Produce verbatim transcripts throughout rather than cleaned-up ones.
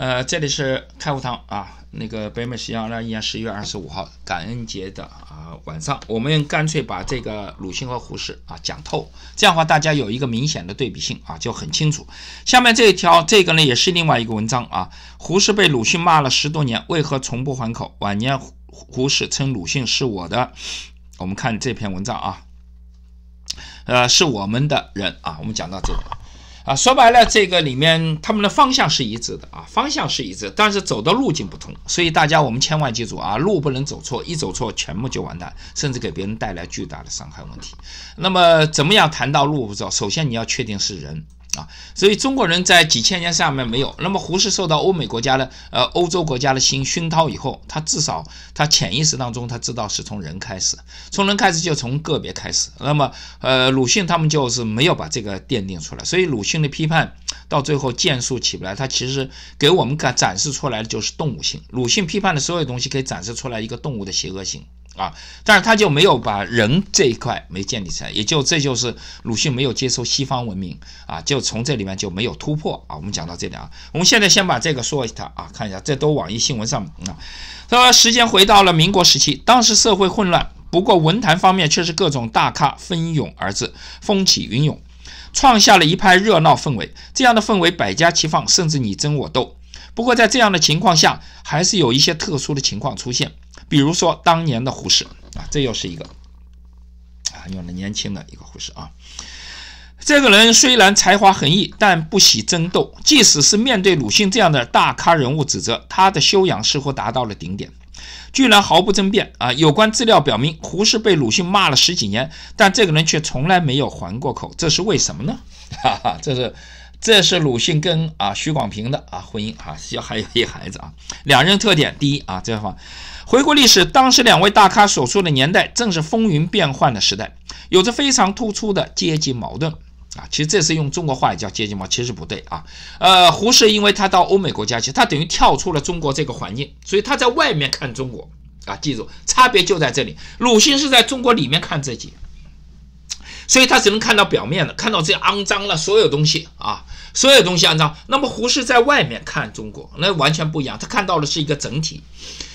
呃，这里是开复堂啊，那个北美时间二零二一年十一月二十五号感恩节的啊、呃、晚上，我们干脆把这个鲁迅和胡适啊讲透，这样的话大家有一个明显的对比性啊，就很清楚。下面这一条，这个呢也是另外一个文章啊，胡适被鲁迅骂了十多年，为何从不还口？晚年胡适称鲁迅是我的，我们看这篇文章啊，呃，是我们的人啊，我们讲到这个。啊，说白了，这个里面他们的方向是一致的啊，方向是一致，但是走的路径不同，所以大家我们千万记住啊，路不能走错，一走错全部就完蛋，甚至给别人带来巨大的伤害问题。那么怎么样谈到路不走？首先你要确定是人啊，所以中国人在几千年上面没有。那么胡适受到欧美国家的呃欧洲国家的心熏陶以后，他至少他潜意识当中他知道是从人开始，从人开始就从个别开始。那么呃鲁迅他们就是没有把这个奠定出来，所以鲁迅的批判到最后剑术起不来，他其实给我们展展示出来的就是动物性。鲁迅批判的所有东西可以展示出来一个动物的邪恶性啊，但是他就没有把人这一块没建立起来，也就这就是鲁迅没有接受西方文明啊，就从这里面就没有突破啊。我们讲到这里啊，我们现在先把这个说一下啊，看一下，这都网易新闻上啊。他说时间回到了民国时期，当时社会混乱，不过文坛方面却是各种大咖蜂拥而至，风起云涌。创下了一派热闹氛围，这样的氛围百家齐放，甚至你争我斗。不过在这样的情况下，还是有一些特殊的情况出现，比如说当年的胡适啊，这又是一个啊，用了年轻的一个胡适啊。这个人虽然才华横溢，但不喜争斗，即使是面对鲁迅这样的大咖人物指责，他的修养似乎达到了顶点，居然毫不争辩啊！有关资料表明，胡适被鲁迅骂了十几年，但这个人却从来没有还过口，这是为什么呢？哈哈，这是这是鲁迅跟啊许广平的啊婚姻啊，还有一孩子啊。两人特点第一啊，这方回顾历史，当时两位大咖所处的年代正是风云变幻的时代，有着非常突出的阶级矛盾。啊，其实这是用中国话也叫阶级嘛，其实不对啊。呃，胡适因为他到欧美国家去，他等于跳出了中国这个环境，所以他在外面看中国啊，记住差别就在这里。鲁迅是在中国里面看自己，所以他只能看到表面的，看到这肮脏了所有东西啊，所有东西肮脏。那么胡适在外面看中国，那完全不一样，他看到的是一个整体。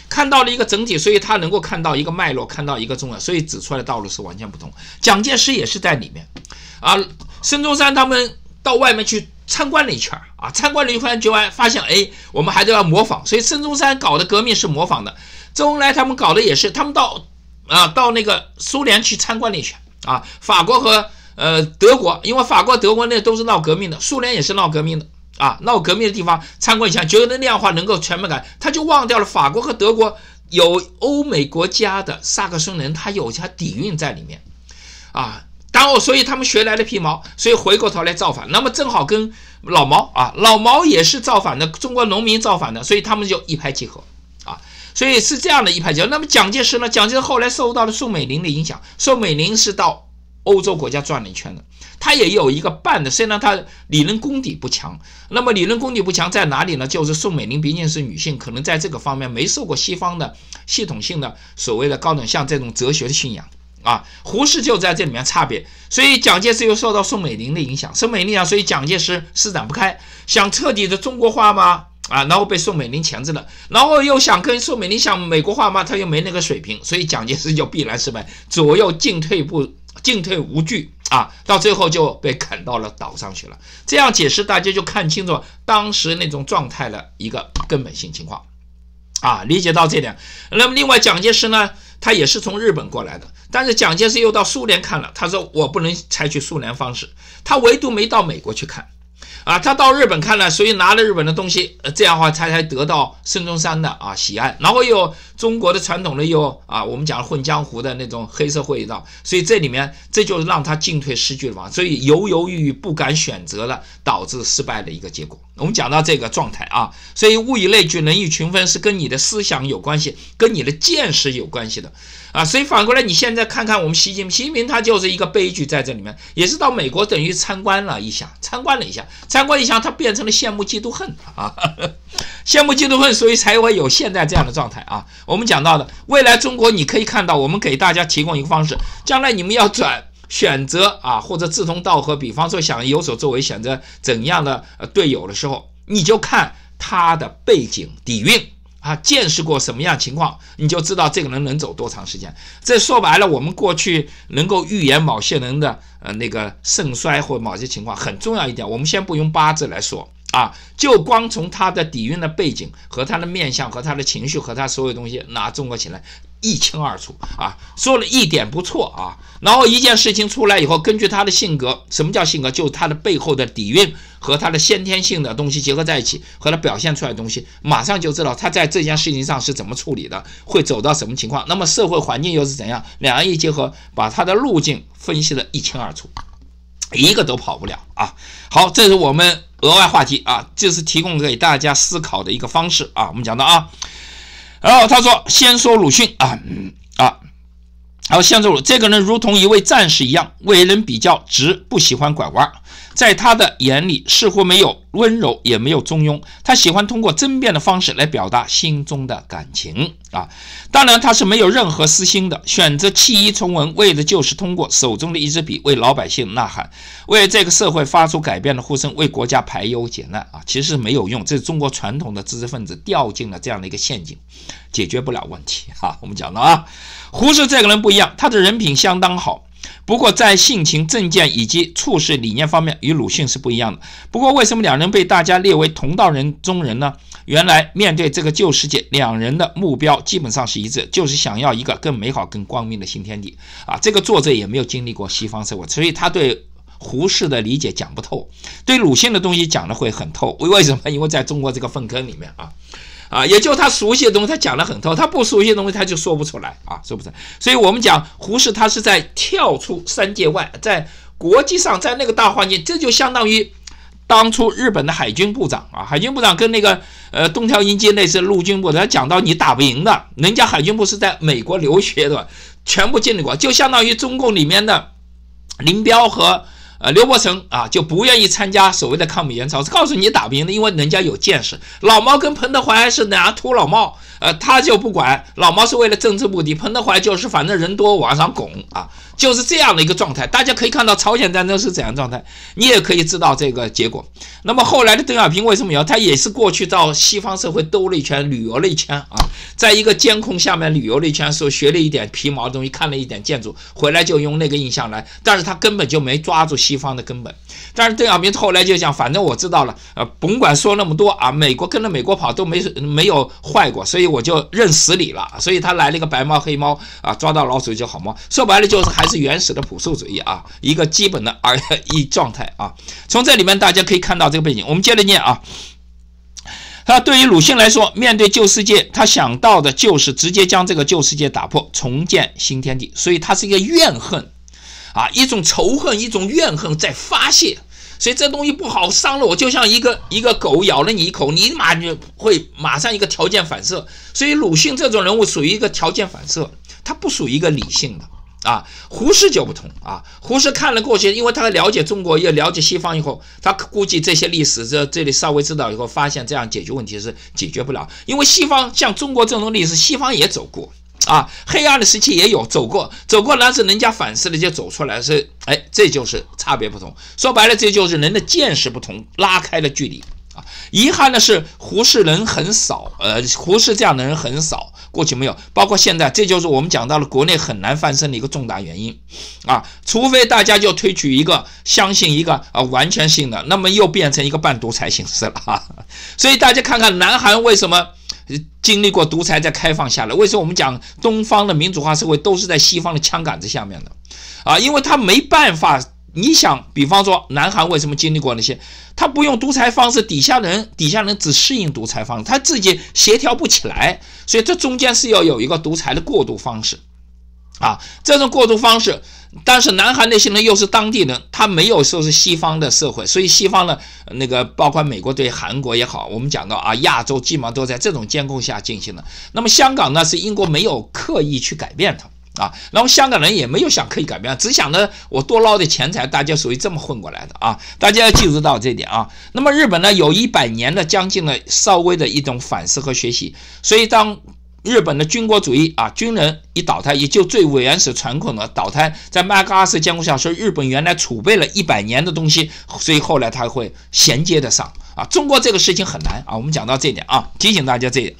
看到了一个整体，所以他能够看到一个脉络，看到一个重要，所以指出来的道路是完全不同。蒋介石也是在里面啊，孙中山他们到外面去参观了一圈啊，参观了一圈，就发现哎，我们还得要模仿，所以孙中山搞的革命是模仿的，周恩来他们搞的也是，他们到啊到那个苏联去参观了一圈啊，法国和呃德国，因为法国德国那都是闹革命的，苏联也是闹革命的。啊，闹革命的地方参观一下，觉得那样的话能够全面感，他就忘掉了法国和德国有欧美国家的萨克森人，他有他底蕴在里面啊。然后，所以他们学来了皮毛，所以回过头来造反。那么正好跟老毛啊，老毛也是造反的，中国农民造反的，所以他们就一拍即合啊。所以是这样的一拍即合。那么蒋介石呢？蒋介石后来受到了宋美龄的影响，宋美龄是到欧洲国家转了一圈的，他也有一个半的，虽然他理论功底不强。那么理论功底不强在哪里呢？就是宋美龄毕竟是女性，可能在这个方面没受过西方的系统性的所谓的高等像这种哲学的信仰啊。胡适就在这里面差别，所以蒋介石又受到宋美龄的影响，宋美龄啊，所以蒋介石施展不开，想彻底的中国化吗？啊，然后被宋美龄钳制了，然后又想跟宋美龄想美国化吗？他又没那个水平，所以蒋介石就必然失败，左右进退不。进退无据啊，到最后就被赶到了岛上去了。这样解释，大家就看清楚当时那种状态的一个根本性情况啊，理解到这点。那么，另外蒋介石呢，他也是从日本过来的，但是蒋介石又到苏联看了，他说我不能采取苏联方式，他唯独没到美国去看啊，他到日本看了，所以拿了日本的东西，这样的话他才得到孙中山的啊喜爱，然后又中国的传统的又啊，我们讲混江湖的那种黑社会一道，所以这里面这就让他进退失据了嘛，所以犹犹豫豫不敢选择了，导致失败的一个结果。我们讲到这个状态啊，所以物以类聚，人以群分，是跟你的思想有关系，跟你的见识有关系的啊，所以反过来你现在看看我们习近平，习近平他就是一个悲剧在这里面，也是到美国等于参观了一下，参观了一下。参观一下，他变成了羡慕嫉妒恨啊，羡慕嫉妒恨，所以才会有现在这样的状态啊。我们讲到的未来中国，你可以看到，我们给大家提供一个方式，将来你们要转选择啊，或者志同道合，比方说想有所作为，选择怎样的、呃、队友的时候，你就看他的背景底蕴啊，见识过什么样情况，你就知道这个人能走多长时间。这说白了，我们过去能够预言某些人的呃那个盛衰或某些情况很重要一点，我们先不用八字来说啊，就光从他的底蕴的背景和他的面相和他的情绪和他所有东西拿综合起来一清二楚啊，说了一点不错啊。然后一件事情出来以后，根据他的性格，什么叫性格？就是他的背后的底蕴和他的先天性的东西结合在一起，和他表现出来的东西，马上就知道他在这件事情上是怎么处理的，会走到什么情况。那么社会环境又是怎样？两人一结合，把他的路径分析的一清二楚，一个都跑不了啊。好，这是我们额外话题啊，这是提供给大家思考的一个方式啊。我们讲到啊。然后他说，先说鲁迅啊、嗯、啊，然后先说鲁，这个人如同一位战士一样，为人比较直，不喜欢拐弯，在他的眼里似乎没有温柔，也没有中庸，他喜欢通过争辩的方式来表达心中的感情啊。当然他是没有任何私心的，选择弃医从文，为的就是通过手中的一支笔为老百姓呐喊，为这个社会发出改变的呼声，为国家排忧解难啊。其实没有用，这是中国传统的知识分子掉进了这样的一个陷阱，解决不了问题啊。我们讲了啊，胡适这个人不一样，他的人品相当好，不过在性情、政见以及处事理念方面与鲁迅是不一样的。不过为什么两人被大家列为同道人中人呢？原来面对这个旧世界，两人的目标基本上是一致，就是想要一个更美好、更光明的新天地啊。这个作者也没有经历过西方社会，所以他对胡适的理解讲不透，对鲁迅的东西讲的会很透。为什么？因为在中国这个粪坑里面啊。啊，也就他熟悉的东西，他讲得很透；他不熟悉的东西，他就说不出来啊，说不出来。所以我们讲胡适，他是在跳出三界外，在国际上，在那个大环境，这就相当于当初日本的海军部长啊，海军部长跟那个呃东条英机那次陆军部长，他讲到你打不赢的，人家海军部是在美国留学的，全部经历过，就相当于中共里面的林彪和。呃，刘伯承啊，就不愿意参加所谓的抗美援朝，告诉你打不赢的，因为人家有见识。老毛跟彭德怀是拿土老帽，呃，他就不管，老毛是为了政治目的，彭德怀就是反正人多往上拱啊，就是这样的一个状态。大家可以看到朝鲜战争是怎样的状态，你也可以知道这个结果。那么后来的邓小平为什么要？他也是过去到西方社会兜了一圈，旅游了一圈啊，在一个监控下面旅游了一圈，所学了一点皮毛的东西，看了一点建筑，回来就用那个印象来，但是他根本就没抓住西。西方的根本，但是邓小平后来就讲，反正我知道了，呃，甭管说那么多啊，美国跟着美国跑都没没有坏过，所以我就认死理了。所以他来了一个白猫黑猫啊，抓到老鼠就好猫。说白了就是还是原始的朴素主义啊，一个基本的二一状态啊。从这里面大家可以看到这个背景，我们接着念啊。他对于鲁迅来说，面对旧世界，他想到的就是直接将这个旧世界打破，重建新天地，所以他是一个怨恨。啊，一种仇恨，一种怨恨在发泄，所以这东西不好，伤了我，就像一个一个狗咬了你一口，你马就会马上一个条件反射。所以鲁迅这种人物属于一个条件反射，他不属于一个理性的。啊，胡适就不同啊，胡适看了过去，因为他了解中国，也了解西方以后，他估计这些历史这这里稍微知道以后，发现这样解决问题是解决不了，因为西方像中国这种历史，西方也走过。啊，黑暗的时期也有走过，走过，但是人家反思了就走出来，是，哎，这就是差别不同。说白了，这就是人的见识不同，拉开了距离啊。遗憾的是，胡适人很少，呃，胡适这样的人很少，过去没有，包括现在，这就是我们讲到了国内很难翻身的一个重大原因啊。除非大家就推举一个相信一个啊、呃、完全性的，那么又变成一个半独裁形式了哈、啊。所以大家看看南韩为什么？经历过独裁再开放下来，为什么我们讲东方的民主化社会都是在西方的枪杆子下面的啊？因为他没办法，你想，比方说南韩为什么经历过那些，他不用独裁方式，底下人底下人只适应独裁方式，他自己协调不起来，所以这中间是要有一个独裁的过渡方式啊，这种过渡方式。但是南韩那些人又是当地人，他没有说是西方的社会，所以西方的那个包括美国对韩国也好，我们讲到啊，亚洲基本上都在这种监控下进行的。那么香港呢，是英国没有刻意去改变它啊，然后香港人也没有想刻意改变，只想着我多捞点钱财，大家属于这么混过来的啊，大家要记住到这点啊。那么日本呢，有一百年的将近的稍微的一种反思和学习，所以当日本的军国主义啊，军人一倒台，也就最原始传统的倒台。在麦克阿瑟监督下，说日本原来储备了一百年的东西，所以后来它会衔接得上啊。中国这个事情很难啊，我们讲到这一点啊，提醒大家这一点。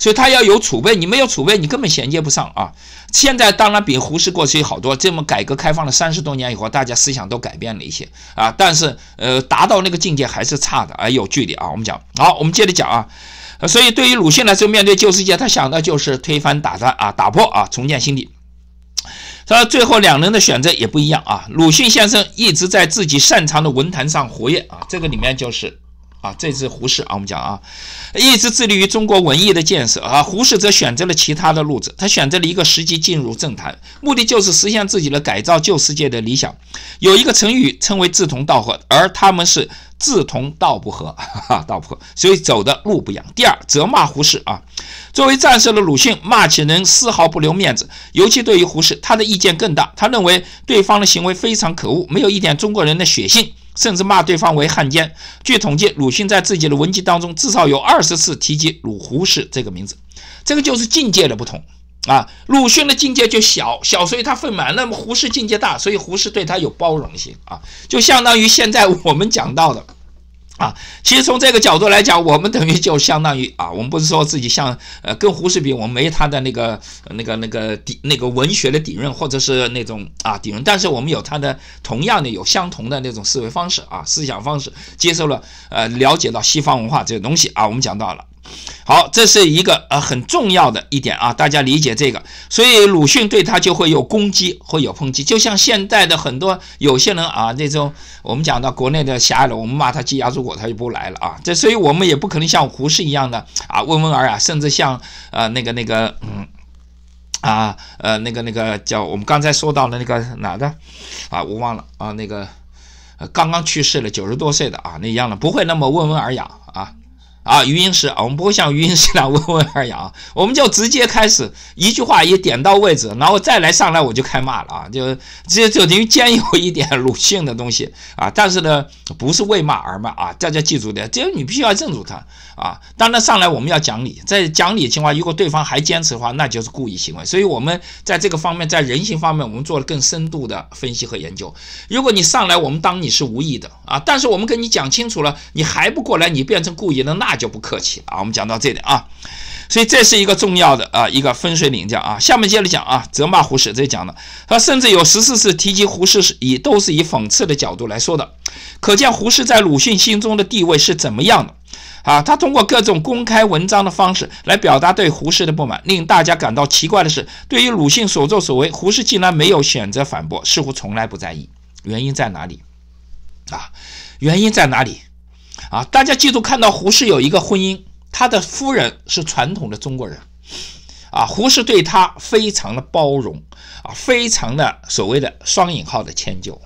所以它要有储备，你没有储备，你根本衔接不上啊。现在当然比胡适过去好多，这么改革开放了三十多年以后，大家思想都改变了一些啊，但是呃，达到那个境界还是差的，啊，有距离啊。我们讲好，我们接着讲啊。 所以，对于鲁迅来说，面对旧世界，他想的就是推翻、打断啊，打破啊，重建新体。他最后两人的选择也不一样啊。鲁迅先生一直在自己擅长的文坛上活跃啊，这个里面就是啊，这是胡适啊，我们讲啊，一直致力于中国文艺的建设啊。胡适则选择了其他的路子，他选择了一个时机进入政坛，目的就是实现自己的改造旧世界的理想。有一个成语称为志同道合，而他们是。 志同道不合，哈，道不合，所以走的路不一样。第二，责骂胡适啊，作为战士的鲁迅骂起人丝毫不留面子，尤其对于胡适，他的意见更大。他认为对方的行为非常可恶，没有一点中国人的血性，甚至骂对方为汉奸。据统计，鲁迅在自己的文集当中至少有二十次提及鲁胡适这个名字，这个就是境界的不同。 啊，鲁迅的境界就小小，所以他愤满；那么胡适境界大，所以胡适对他有包容性啊，就相当于现在我们讲到的啊。其实从这个角度来讲，我们等于就相当于啊，我们不是说自己像呃跟胡适比，我们没他的那个那个那个底那个文学的底蕴，或者是那种啊底蕴，但是我们有他的同样的有相同的那种思维方式啊，思想方式，接受了呃了解到西方文化这些东西啊，我们讲到了。 好，这是一个呃很重要的一点啊，大家理解这个，所以鲁迅对他就会有攻击，会有抨击，就像现在的很多有些人啊，那种我们讲到国内的狭隘了，我们骂他鸡鸭猪狗，他就不来了啊，这所以我们也不可能像胡适一样的啊温文尔雅，甚至像呃那个那个嗯。 啊呃那个那个叫我们刚才说到的那个哪的啊我忘了啊那个、呃、刚刚去世了九十多岁的啊那一样的不会那么温文尔雅啊。 啊，余英时啊，我们不会像余英时那样温文尔雅啊，我们就直接开始一句话也点到位置，然后再来上来我就开骂了啊，就这就等于兼有一点鲁迅的东西啊，但是呢，不是为骂而骂啊，大家记住的，这你必须要镇住他啊。当然上来我们要讲理，在讲理情况下，如果对方还坚持的话，那就是故意行为。所以我们在这个方面，在人性方面，我们做了更深度的分析和研究。如果你上来，我们当你是无意的啊，但是我们跟你讲清楚了，你还不过来，你变成故意的，那。 就不客气啊，我们讲到这点啊，所以这是一个重要的啊一个分水岭讲啊，下面接着讲啊，责骂胡适这讲的，他甚至有十四次提及胡适是以都是以讽刺的角度来说的，可见胡适在鲁迅心中的地位是怎么样的啊？他通过各种公开文章的方式来表达对胡适的不满，令大家感到奇怪的是，对于鲁迅所作所为，胡适竟然没有选择反驳，似乎从来不在意，原因在哪里啊？原因在哪里？ 啊，大家记住，看到胡适有一个婚姻，他的夫人是传统的中国人，啊，胡适对他非常的包容，啊，非常的所谓的双引号的迁就，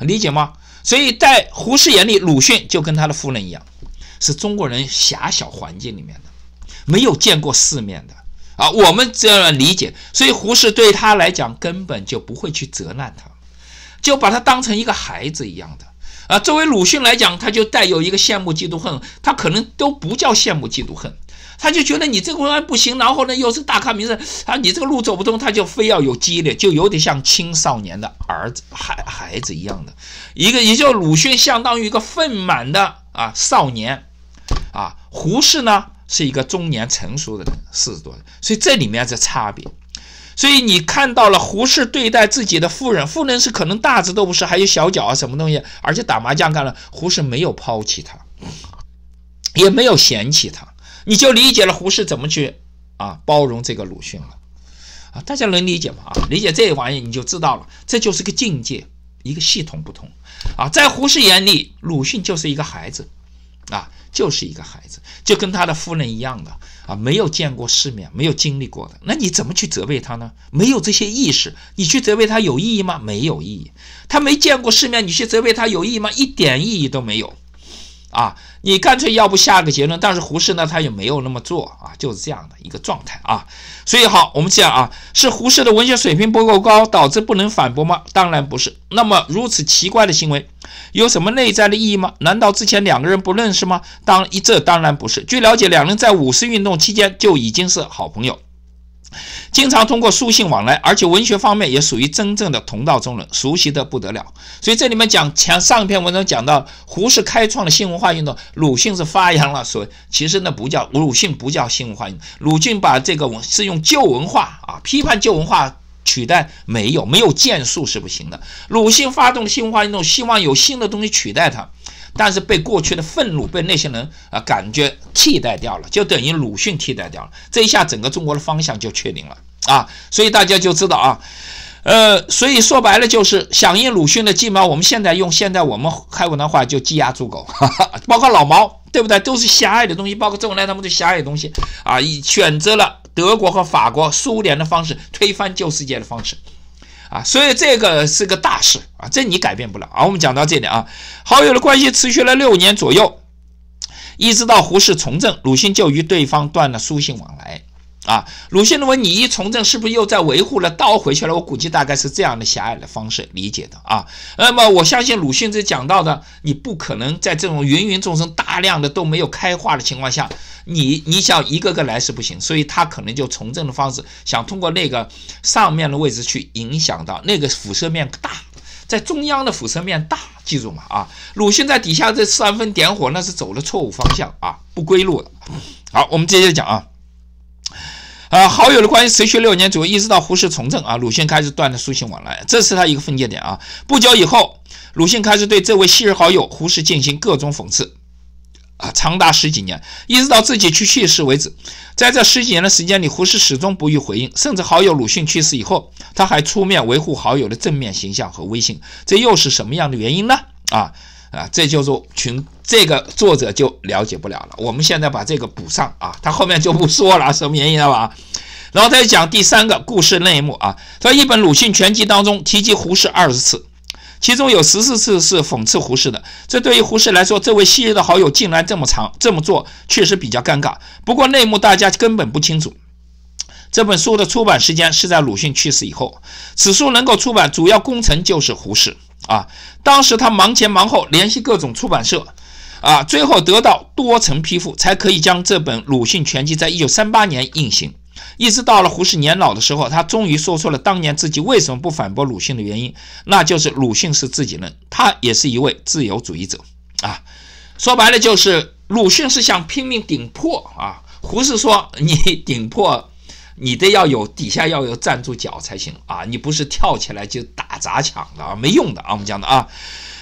理解吗？所以在胡适眼里，鲁迅就跟他的夫人一样，是中国人狭小环境里面的，没有见过世面的，啊，我们这样理解，所以胡适对他来讲根本就不会去责难他，就把他当成一个孩子一样的。 啊，作为鲁迅来讲，他就带有一个羡慕、嫉妒、恨，他可能都不叫羡慕、嫉妒、恨，他就觉得你这个人不行，然后呢又是大咖名人啊，你这个路走不通，他就非要有激烈，就有点像青少年的儿子、孩孩子一样的，一个也就鲁迅相当于一个愤满的啊少年，啊，胡适呢是一个中年成熟的人，四十多岁，所以这里面是差别。 所以你看到了胡适对待自己的夫人，夫人是可能大字都不是，还有小脚啊什么东西，而且打麻将干了，胡适没有抛弃他，也没有嫌弃他，你就理解了胡适怎么去啊包容这个鲁迅了啊，大家能理解吗？啊，理解这玩意你就知道了，这就是个境界，一个系统不同啊，在胡适眼里，鲁迅就是一个孩子。 啊，就是一个孩子，就跟他的夫人一样的啊，没有见过世面，没有经历过的，那你怎么去责备他呢？没有这些意识，你去责备他有意义吗？没有意义。他没见过世面，你去责备他有意义吗？一点意义都没有。啊，你干脆要不下个结论，但是胡适呢，他也没有那么做啊，就是这样的一个状态啊。所以好，我们讲啊，是胡适的文学水平不够高导致不能反驳吗？当然不是。那么如此奇怪的行为有什么内在的意义吗？难道之前两个人不认识吗？当一这当然不是。据了解，两人在五四运动期间就已经是好朋友。 经常通过书信往来，而且文学方面也属于真正的同道中人，熟悉的不得了。所以这里面讲前上一篇文章讲到，胡适开创了新文化运动，鲁迅是发扬了所谓，其实那不叫鲁迅，不叫新文化运动，鲁迅把这个是用旧文化啊，批判旧文化。 取代没有没有建树是不行的。鲁迅发动新文化运动，希望有新的东西取代它，但是被过去的愤怒被那些人啊感觉替代掉了，就等于鲁迅替代掉了。这一下整个中国的方向就确定了啊！所以大家就知道啊，呃，所以说白了就是响应鲁迅的鸡毛，我们现在用现在我们开文的话就鸡鸭猪狗，哈哈，包括老毛对不对？都是狭隘的东西，包括周恩来他们都狭隘的东西啊，选择了。 德国和法国、苏联的方式推翻旧世界的方式，啊，所以这个是个大事啊，这你改变不了啊。我们讲到这点啊，好友的关系持续了六年左右，一直到胡适从政，鲁迅就与对方断了书信往来啊。鲁迅认为你一从政，是不是又在维护了倒回去了？我估计大概是这样的狭隘的方式理解的啊。那么我相信鲁迅这讲到的，你不可能在这种芸芸众生大量的都没有开化的情况下。 你你想一个个来是不行，所以他可能就从政的方式，想通过那个上面的位置去影响到那个辐射面大，在中央的辐射面大，记住嘛啊！鲁迅在底下这煽风点火，那是走了错误方向啊，不归路了。好，我们接着讲啊，啊，好友的关系持续六年左右，一直到胡适从政啊，鲁迅开始断了书信往来，这是他一个分界点啊。不久以后，鲁迅开始对这位昔日好友胡适进行各种讽刺。 啊，长达十几年，一直到自己去去世为止。在这十几年的时间里，胡适始终不予回应，甚至好友鲁迅去世以后，他还出面维护好友的正面形象和威信，这又是什么样的原因呢？啊啊，这就是群这个作者就了解不了了。我们现在把这个补上啊，他后面就不说了，什么原因了吧？然后他就讲第三个故事内幕啊，在一本鲁迅全集当中提及胡适二十次。 其中有十四次是讽刺胡适的，这对于胡适来说，这位昔日的好友竟然这么长这么做，确实比较尴尬。不过内幕大家根本不清楚。这本书的出版时间是在鲁迅去世以后，此书能够出版，主要功臣就是胡适啊。当时他忙前忙后，联系各种出版社啊，最后得到多层批复，才可以将这本《鲁迅全集》在一九三八年印行。 一直到了胡适年老的时候，他终于说出了当年自己为什么不反驳鲁迅的原因，那就是鲁迅是自己人，他也是一位自由主义者啊。说白了就是鲁迅是想拼命顶破啊，胡适说你顶破，你得要有底下要有站住脚才行啊，你不是跳起来就打砸抢的啊，没用的啊，我们讲的啊。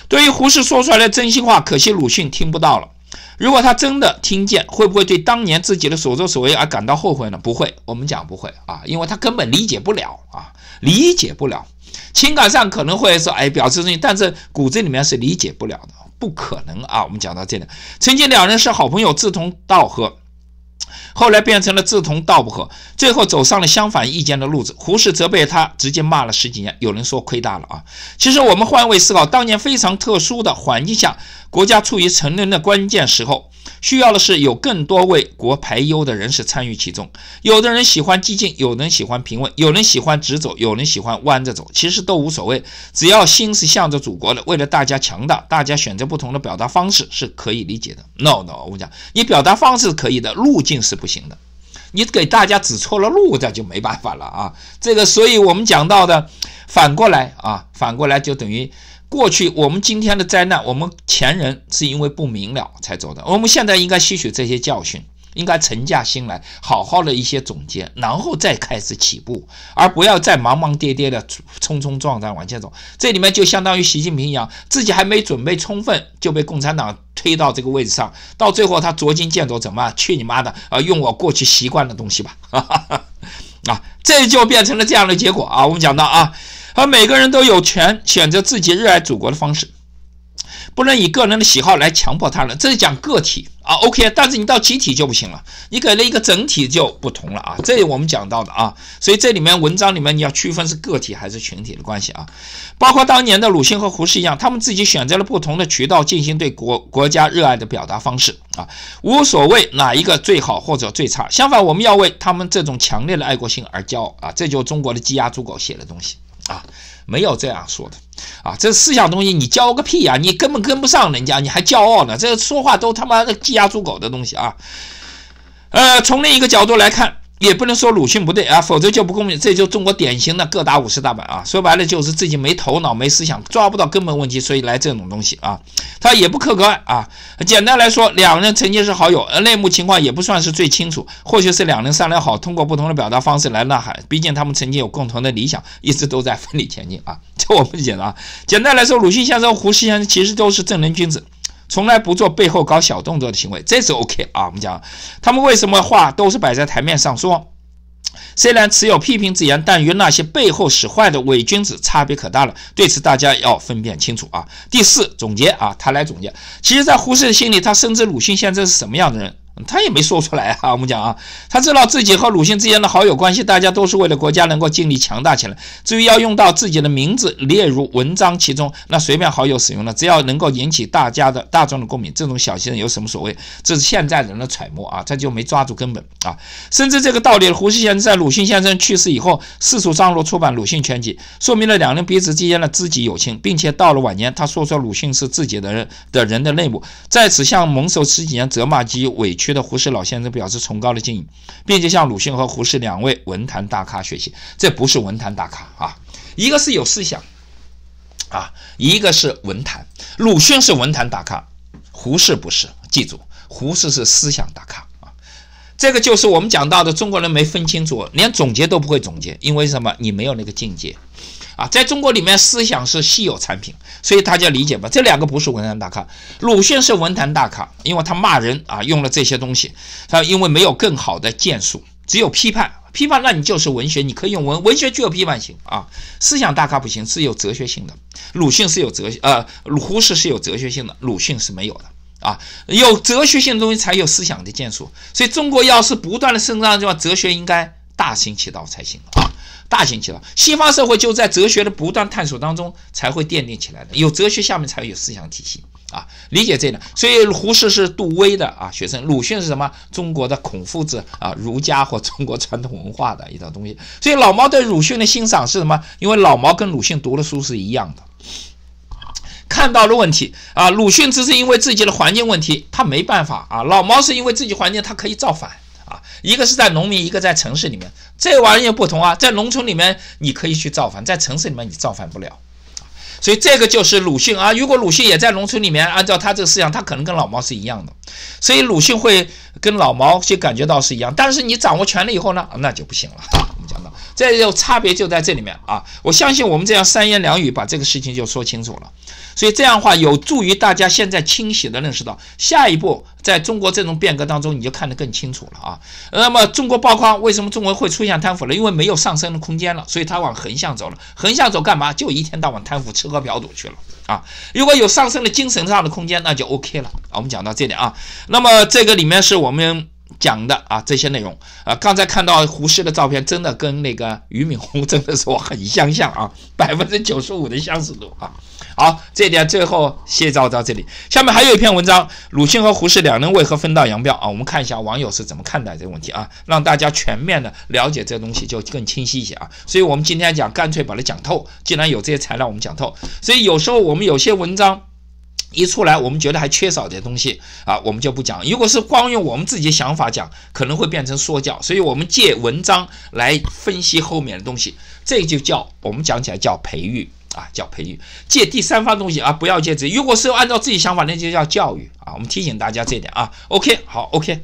对于胡适说出来的真心话，可惜鲁迅听不到了。 如果他真的听见，会不会对当年自己的所作所为而感到后悔呢？不会，我们讲不会啊，因为他根本理解不了啊，理解不了。情感上可能会说，哎，表示你，但是骨子里面是理解不了的，不可能啊。我们讲到这里，曾经两人是好朋友，志同道合，后来变成了志同道不合，最后走上了相反意见的路子。胡适责备他，直接骂了十几年。有人说亏大了啊，其实我们换位思考，当年非常特殊的环境下。 国家处于沉沦的关键时候，需要的是有更多为国排忧的人士参与其中。有的人喜欢激进，有人喜欢平稳，有人喜欢直走，有人喜欢弯着走，其实都无所谓，只要心是向着祖国的。为了大家强大，大家选择不同的表达方式是可以理解的。No no， 我讲你表达方式可以的，路径是不行的。你给大家指错了路，这就没办法了啊。这个，所以我们讲到的，反过来啊，反过来就等于。 过去我们今天的灾难，我们前人是因为不明了才走的。我们现在应该吸取这些教训，应该沉下心来，好好的一些总结，然后再开始起步，而不要再忙忙颠颠的冲冲撞撞往前走。这里面就相当于习近平一样，自己还没准备充分就被共产党推到这个位置上，到最后他捉襟见肘，怎么去你妈的啊！用我过去习惯的东西吧，哈哈哈啊，这就变成了这样的结果啊！我们讲到啊。 而每个人都有权选择自己热爱祖国的方式，不能以个人的喜好来强迫他人，这是讲个体啊 ，OK， 但是你到集体就不行了，你给了一个整体就不同了啊，这我们讲到的啊，所以这里面文章里面你要区分是个体还是群体的关系啊，包括当年的鲁迅和胡适一样，他们自己选择了不同的渠道进行对国国家热爱的表达方式啊，无所谓哪一个最好或者最差，相反我们要为他们这种强烈的爱国性而骄傲啊，这就是中国的鸡鸭猪狗写的东西啊。 没有这样说的啊！这思想东西你骄傲个屁呀、啊！你根本跟不上人家，你还骄傲呢？这说话都他妈的鸡鸭猪狗的东西啊！呃，从另一个角度来看，也不能说鲁迅不对啊，否则就不公平。这就中国典型的各打五十大板啊！说白了就是自己没头脑、没思想，抓不到根本问题，所以来这种东西啊。他也不客观啊。简单来说，两人曾经是好友，而内幕情况也不算是最清楚，或许是两人商量好，通过不同的表达方式来呐喊。毕竟他们曾经有共同的理想，一直都在奋力前进啊。 我不解了啊！简单来说，鲁迅先生、胡适先生其实都是正人君子，从来不做背后搞小动作的行为，这是 OK 啊。我们讲，他们为什么话都是摆在台面上说？虽然持有批评之言，但与那些背后使坏的伪君子差别可大了。对此，大家要分辨清楚啊。第四，总结啊，他来总结。其实，在胡适的心里，他深知鲁迅先生是什么样的人。 他也没说出来啊，我们讲啊，他知道自己和鲁迅之间的好友关系，大家都是为了国家能够尽力强大起来。至于要用到自己的名字列入文章其中，那随便好友使用了，只要能够引起大家的大众的共鸣，这种小心人有什么所谓？这是现在人的揣摩啊，他就没抓住根本啊。深知这个道理，胡适先生在鲁迅先生去世以后，四处张罗出版《鲁迅全集》，说明了两人彼此之间的知己友情，并且到了晚年，他说出鲁迅是自己的人的人的内幕，在此向蒙受十几年责骂及委屈。 区的胡适老先生表示崇高的敬意，并且向鲁迅和胡适两位文坛大咖学习。这不是文坛大咖啊，一个是有思想啊，一个是文坛。鲁迅是文坛大咖，胡适不是。记住，胡适是思想大咖啊。这个就是我们讲到的中国人没分清楚，连总结都不会总结，因为什么？你没有那个境界。 啊，在中国里面，思想是稀有产品，所以大家理解吧。这两个不是文坛大咖，鲁迅是文坛大咖，因为他骂人啊，用了这些东西。他因为没有更好的建树，只有批判，批判那你就是文学，你可以用文文学具有批判性啊。思想大咖不行，是有哲学性的。鲁迅是有哲学，呃，胡适是有哲学性的，鲁迅是没有的。 啊，有哲学性的东西才有思想的建树。所以中国要是不断的生长，就哲学应该大行其道才行啊。 大行其道，西方社会就在哲学的不断探索当中才会奠定起来的。有哲学下面才有思想体系啊，理解这点。所以胡适是杜威的啊学生，鲁迅是什么？中国的孔夫子啊，儒家或中国传统文化的一套东西。所以老毛对鲁迅的欣赏是什么？因为老毛跟鲁迅读的书是一样的，看到了问题啊。鲁迅只是因为自己的环境问题，他没办法啊。老毛是因为自己环境，他可以造反。 啊，一个是在农民，一个在城市里面，这玩意儿不同啊。在农村里面，你可以去造反；在城市里面，你造反不了。所以这个就是鲁迅啊。如果鲁迅也在农村里面，按照他这个思想，他可能跟老毛是一样的。所以鲁迅会跟老毛就感觉到是一样。但是你掌握权力以后呢，那就不行了。我们讲到，这就差别就在这里面啊。我相信我们这样三言两语把这个事情就说清楚了。所以这样的话，有助于大家现在清晰的认识到下一步。 在中国这种变革当中，你就看得更清楚了啊。那么中国包括为什么中国会出现贪腐了？因为没有上升的空间了，所以它往横向走了。横向走干嘛？就一天到晚贪腐、吃喝嫖赌去了啊。如果有上升的精神上的空间，那就 OK 了啊。我们讲到这点啊，那么这个里面是我们讲的啊这些内容啊。刚才看到胡适的照片，真的跟那个俞敏洪真的是我很相像啊，百分之九十五的相似度啊。 好，这点最后介绍到这里。下面还有一篇文章，鲁迅和胡适两人为何分道扬镳啊？我们看一下网友是怎么看待这个问题啊，让大家全面的了解这东西就更清晰一些啊。所以我们今天讲，干脆把它讲透。既然有这些材料，我们讲透。所以有时候我们有些文章。 一出来，我们觉得还缺少点东西啊，我们就不讲。如果是光用我们自己想法讲，可能会变成说教，所以我们借文章来分析后面的东西，这就叫我们讲起来叫培育啊，叫培育。借第三方东西啊，不要借自己。如果是按照自己想法，那就叫教育啊。我们提醒大家这一点啊。OK， 好 ，OK。